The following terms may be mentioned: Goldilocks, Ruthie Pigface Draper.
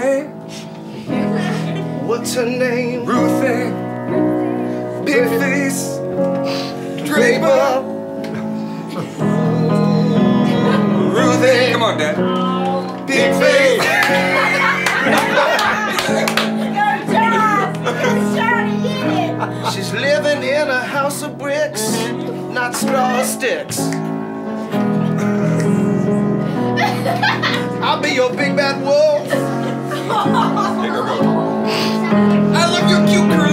name? What's her name? Ruthie Pigface Draper. Ruthie, come on, Dad. Pigface. Good job. Good job, you did. She's living in a house of bricks, not straw sticks. I'll be your big bad wolf. I love your cute girl.